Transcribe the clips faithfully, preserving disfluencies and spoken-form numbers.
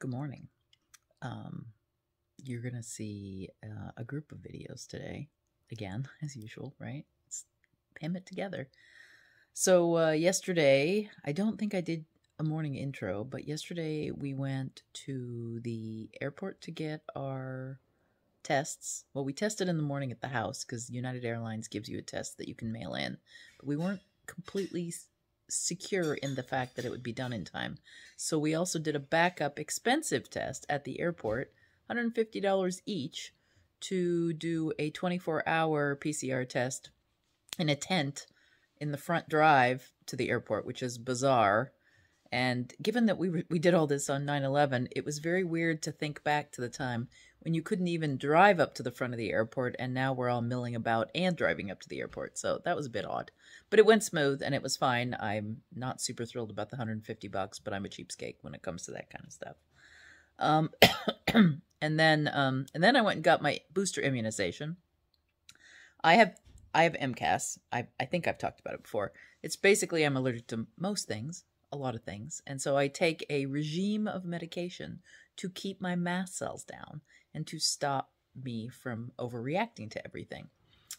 Good morning. Um, you're going to see uh, a group of videos today, again, as usual, right? Let's pin it together. So uh, yesterday, I don't think I did a morning intro, but yesterday we went to the airport to get our tests. Well, we tested in the morning at the house because United Airlines gives you a test that you can mail in. But we weren't completely secure in the fact that it would be done in time. So we also did a backup expensive test at the airport, one hundred fifty dollars each, to do a twenty-four hour P C R test in a tent in the front drive to the airport, which is bizarre. And given that we, we did all this on nine eleven, it was very weird to think back to the time when you couldn't even drive up to the front of the airport, and now we're all milling about and driving up to the airport. So that was a bit odd. But it went smooth, and it was fine. I'm not super thrilled about the one hundred fifty bucks, but I'm a cheapskate when it comes to that kind of stuff. Um, and then um, and then I went and got my booster immunization. I have I have M CAS. I, I think I've talked about it before. It's basically I'm allergic to most things. A lot of things. And so I take a regime of medication to keep my mast cells down and to stop me from overreacting to everything.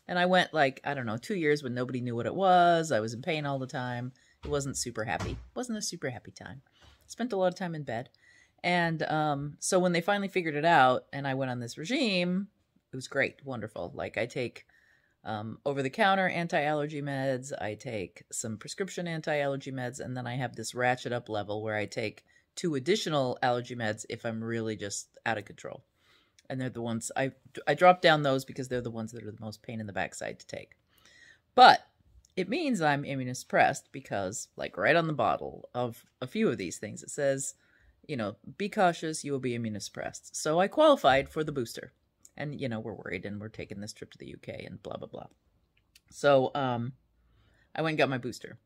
And I went like, I don't know, two years when nobody knew what it was. I was in pain all the time. It wasn't super happy. It wasn't a super happy time. Spent a lot of time in bed. And um, so when they finally figured it out and I went on this regime, it was great. Wonderful. Like I take Um, over-the-counter anti-allergy meds, I take some prescription anti-allergy meds, and then I have this ratchet up level where I take two additional allergy meds if I'm really just out of control. And they're the ones, I, I drop down those because they're the ones that are the most pain in the backside to take. But it means I'm immunosuppressed because, like right on the bottle of a few of these things, it says, you know, be cautious, you will be immunosuppressed. So I qualified for the booster. And, you know, we're worried and we're taking this trip to the U K and blah, blah, blah. So um, I went and got my booster.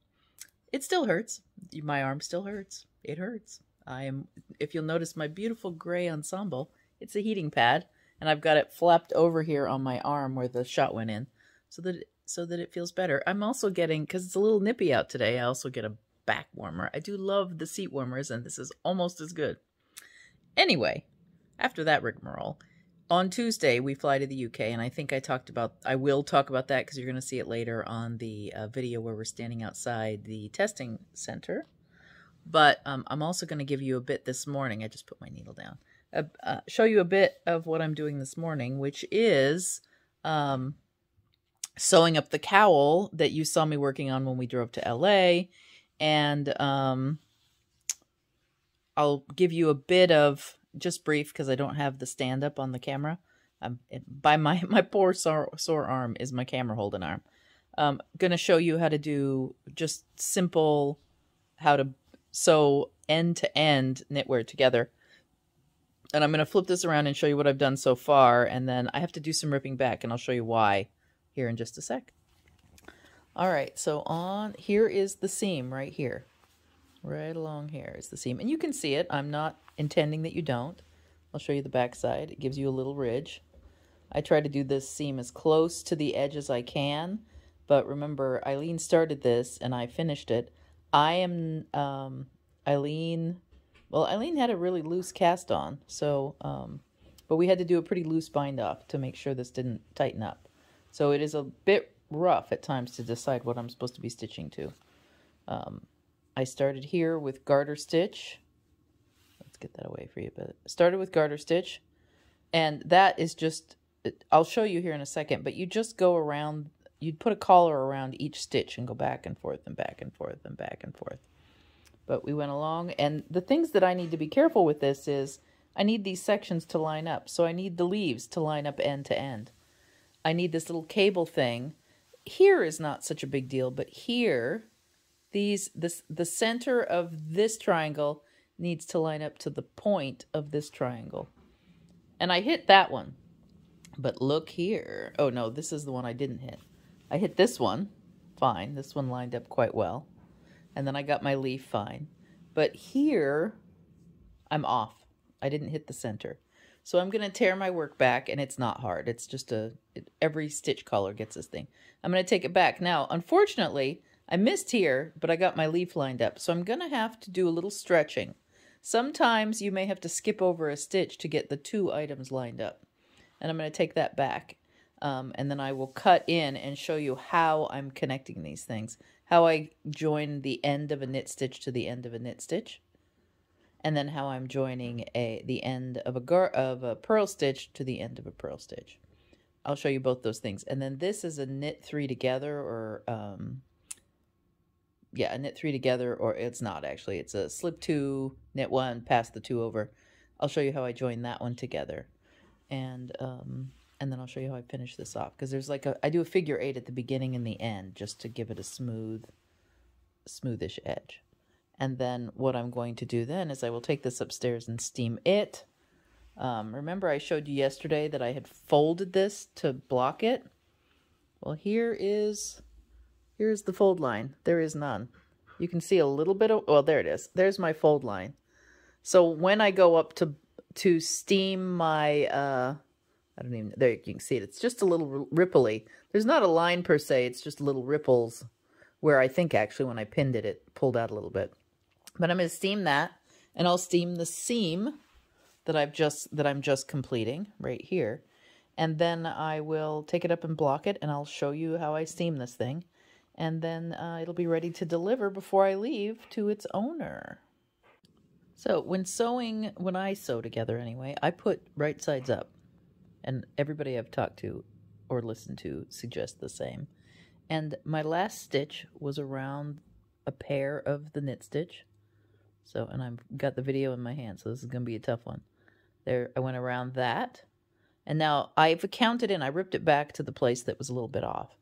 It still hurts. My arm still hurts. It hurts. I am. If you'll notice my beautiful gray ensemble, it's a heating pad. And I've got it flapped over here on my arm where the shot went in so that it, so that it feels better. I'm also getting, because it's a little nippy out today, I also get a back warmer. I do love the seat warmers, and this is almost as good. Anyway, after that rigmarole, on Tuesday, we fly to the U K, and I think I talked about, I will talk about that because you're going to see it later on the uh, video where we're standing outside the testing center. But um, I'm also going to give you a bit this morning. I just put my needle down. Uh, uh, show you a bit of what I'm doing this morning, which is um, sewing up the cowl that you saw me working on when we drove to L A. And um, I'll give you a bit of... just brief, because I don't have the stand up on the camera. I'm it, by my my poor sore, sore arm is my camera holding arm. Um, gonna show you how to do just simple, how to sew end to end knitwear together. And I'm gonna flip this around and show you what I've done so far. And then I have to do some ripping back, and I'll show you why here in just a sec. All right, so on here is the seam right here. Right along here is the seam. And you can see it. I'm not intending that you don't. I'll show you the back side. It gives you a little ridge. I try to do this seam as close to the edge as I can. But remember, Eileen started this and I finished it. I am, um, Eileen, well, Eileen had a really loose cast on. So, um, but we had to do a pretty loose bind off to make sure this didn't tighten up. So it is a bit rough at times to decide what I'm supposed to be stitching to. Um, I started here with garter stitch. Let's get that away for you a bit. Started with garter stitch, and that is just, I'll show you here in a second, but you just go around, you'd put a collar around each stitch and go back and forth and back and forth and back and forth. But we went along, and the things that I need to be careful with this is I need these sections to line up, so I need the leaves to line up end to end. I need this little cable thing. Here is not such a big deal, but here... These, this, the center of this triangle needs to line up to the point of this triangle. And I hit that one. But look here. Oh, no, this is the one I didn't hit. I hit this one. Fine. This one lined up quite well. And then I got my leaf fine. But here, I'm off. I didn't hit the center. So I'm going to tear my work back, and it's not hard. It's just a, it, every stitch collar gets this thing. I'm going to take it back. Now, unfortunately... I missed here, but I got my leaf lined up. So I'm going to have to do a little stretching. Sometimes you may have to skip over a stitch to get the two items lined up. And I'm going to take that back. Um, and then I will cut in and show you how I'm connecting these things, how I join the end of a knit stitch to the end of a knit stitch, and then how I'm joining a the end of a gar of a purl stitch to the end of a purl stitch. I'll show you both those things. And then this is a knit three together, or um, yeah, a knit three together, or it's not actually. It's a slip two, knit one, pass the two over. I'll show you how I join that one together, and. Um, And then I'll show you how I finish this off, because there's like a, I do a figure eight at the beginning and the end just to give it a smooth, smoothish edge. And then what I'm going to do then is I will take this upstairs and steam it. Um, remember I showed you yesterday that I had folded this to block it? Well, here is, here's the fold line. There is none. You can see a little bit of, well, there it is. There's my fold line. So when I go up to, to steam my, uh, I don't even, there you can see it. It's just a little ripply. There's not a line per se. It's just little ripples where I think actually when I pinned it, it pulled out a little bit. But I'm going to steam that, and I'll steam the seam that I've just, that I'm just completing right here. And then I will take it up and block it, and I'll show you how I steam this thing. And then uh, it'll be ready to deliver before I leave to its owner. So when sewing, when I sew together anyway, I put right sides up. And everybody I've talked to or listened to suggests the same. And my last stitch was around a pair of the knit stitch. So, and I've got the video in my hand, so this is going to be a tough one. There, I went around that. And now I've counted in. I ripped it back to the place that was a little bit off.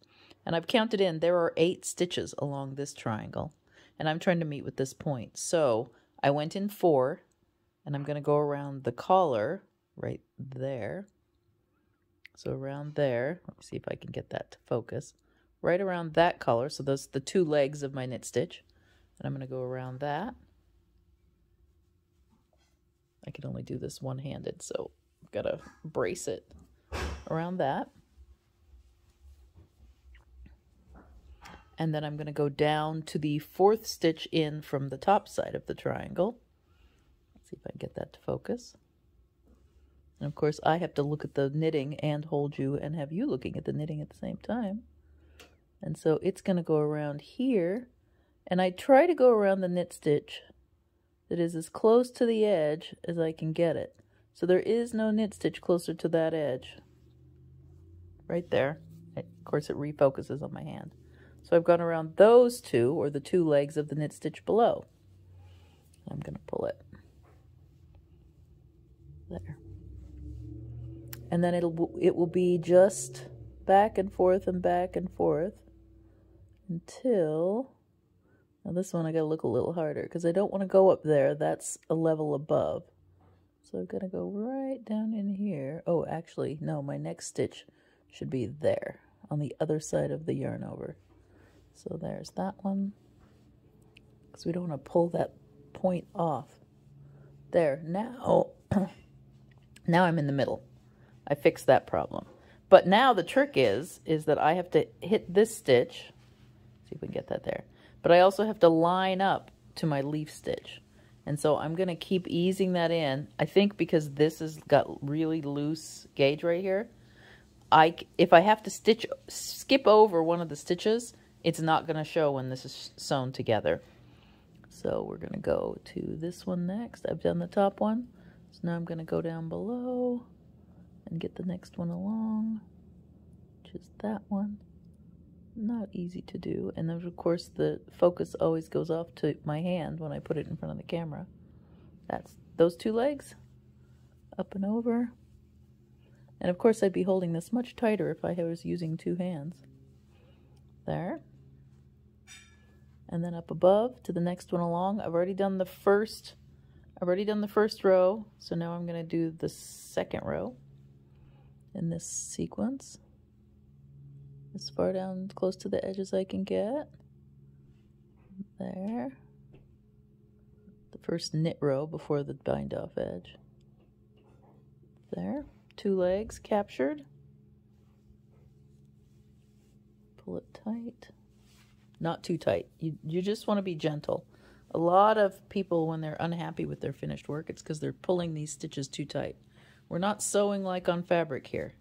And I've counted in. There are eight stitches along this triangle. And I'm trying to meet with this point. So I went in four. And I'm going to go around the collar right there. So around there, let me see if I can get that to focus, right around that collar. So those are the two legs of my knit stitch. And I'm going to go around that. I can only do this one-handed, so I've got to brace it around that. And then I'm going to go down to the fourth stitch in from the top side of the triangle. Let's see if I can get that to focus. And of course, I have to look at the knitting and hold you and have you looking at the knitting at the same time. And so it's going to go around here. And I try to go around the knit stitch that is as close to the edge as I can get it. So there is no knit stitch closer to that edge. Right there. Of course, it refocuses on my hand. So I've gone around those two, or the two legs of the knit stitch below. I'm going to pull it. There. And then it'll, it will be just back and forth and back and forth until, now this one I gotta look a little harder because I don't wanna go up there, that's a level above. So I'm gonna go right down in here. Oh, actually, no, my next stitch should be there on the other side of the yarn over. So there's that one, because we don't wanna pull that point off. There, now, now I'm in the middle. I fixed that problem. But now the trick is, is that I have to hit this stitch. See if we can get that there. But I also have to line up to my leaf stitch. And so I'm going to keep easing that in. I think because this has got really loose gauge right here, I, if I have to stitch, skip over one of the stitches, it's not going to show when this is sewn together. So we're going to go to this one next. I've done the top one. So now I'm going to go down below and get the next one along, which is that one. Not easy to do. And then, of course, the focus always goes off to my hand when I put it in front of the camera. That's those two legs, up and over. And, of course, I'd be holding this much tighter if I was using two hands. There. And then up above to the next one along. I've already done the first, I've already done the first row, so now I'm going to do the second row. In this sequence, as far down close to the edge as I can get. There. The first knit row before the bind off edge. There. Two legs captured. Pull it tight. Not too tight. You, you just want to be gentle. A lot of people, when they're unhappy with their finished work, it's because they're pulling these stitches too tight. We're not sewing like on fabric here.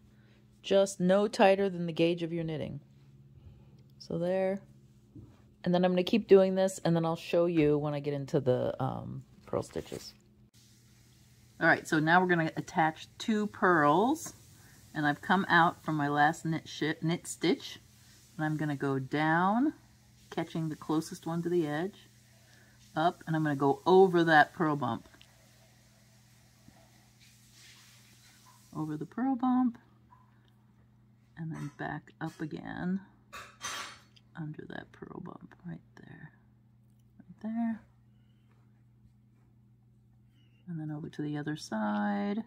Just no tighter than the gauge of your knitting. So there. And then I'm going to keep doing this, and then I'll show you when I get into the um, purl stitches. All right, so now we're going to attach two purls. And I've come out from my last knit, knit stitch. And I'm going to go down, catching the closest one to the edge. Up, and I'm going to go over that purl bump. Over the purl bump. And then back up again. Under that purl bump right there, right there, and then over to the other side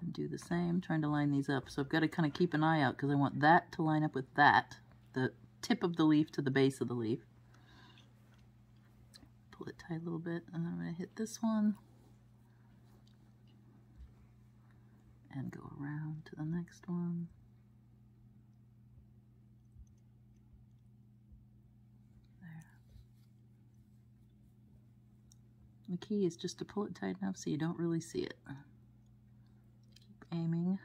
and do the same, trying to line these up. So I've got to kind of keep an eye out because I want that to line up with that, the tip of the leaf to the base of the leaf. Pull it tight a little bit, and then I'm going to hit this one and go around to the next one. The key is just to pull it tight enough so you don't really see it. Keep aiming.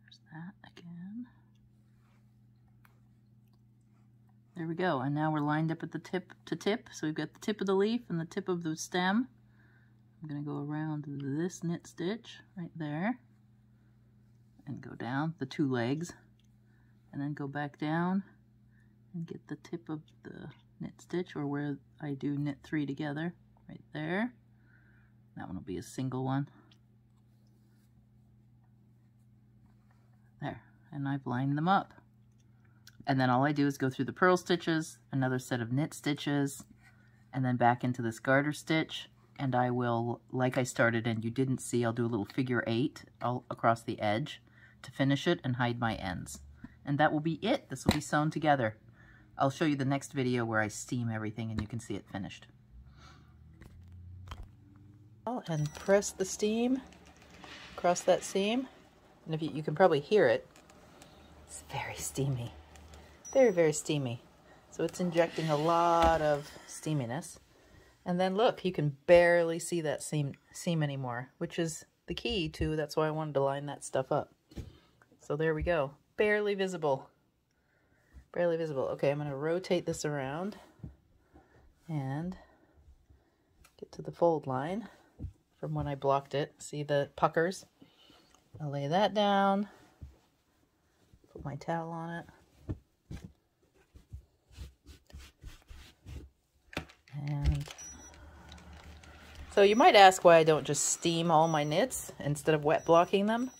There's that again. There we go. And now we're lined up at the tip to tip. So we've got the tip of the leaf and the tip of the stem. I'm going to go around this knit stitch right there and go down the two legs and then go back down and get the tip of the knit stitch, or where I do knit three together, right there. That one will be a single one. There, and I've lined them up. And then all I do is go through the purl stitches, another set of knit stitches, and then back into this garter stitch, and I will, like I started and you didn't see, I'll do a little figure eight all across the edge to finish it and hide my ends. And that will be it. This will be sewn together. I'll show you the next video where I steam everything and you can see it finished. And press the steam across that seam. And if you, you can probably hear it. It's very steamy. Very, very steamy. So it's injecting a lot of steaminess. And then look, you can barely see that seam, seam anymore, which is the key to, that's why I wanted to line that stuff up. So there we go. Barely visible. Barely visible. Okay, I'm going to rotate this around and get to the fold line from when I blocked it. See the puckers? I'll lay that down, put my towel on it, and so you might ask why I don't just steam all my knits instead of wet blocking them.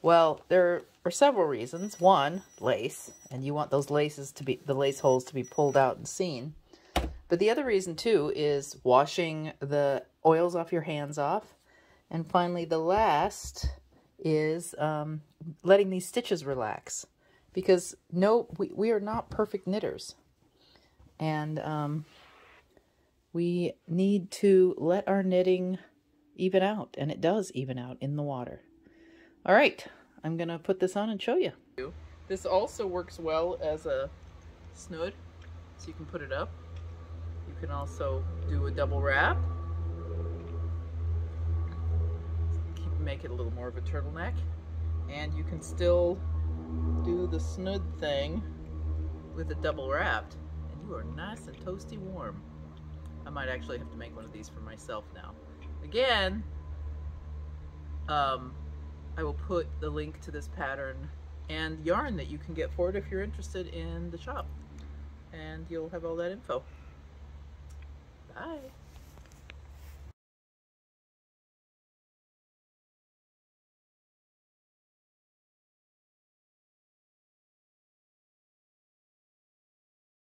Well, there are several reasons. One, lace, and you want those laces to be, the lace holes to be pulled out and seen. But the other reason too is washing the oils off your hands off. And finally, the last is um, letting these stitches relax, because no, we, we are not perfect knitters. And um, we need to let our knitting even out, and it does even out in the water. All right, I'm gonna put this on and show you. This also works well as a snood, so you can put it up. You can also do a double wrap. Keep, make it a little more of a turtleneck. And you can still do the snood thing with a double wrapped, and you are nice and toasty warm. I might actually have to make one of these for myself now. Again, um, I will put the link to this pattern and yarn that you can get for it if you're interested in the shop. And you'll have all that info. Bye.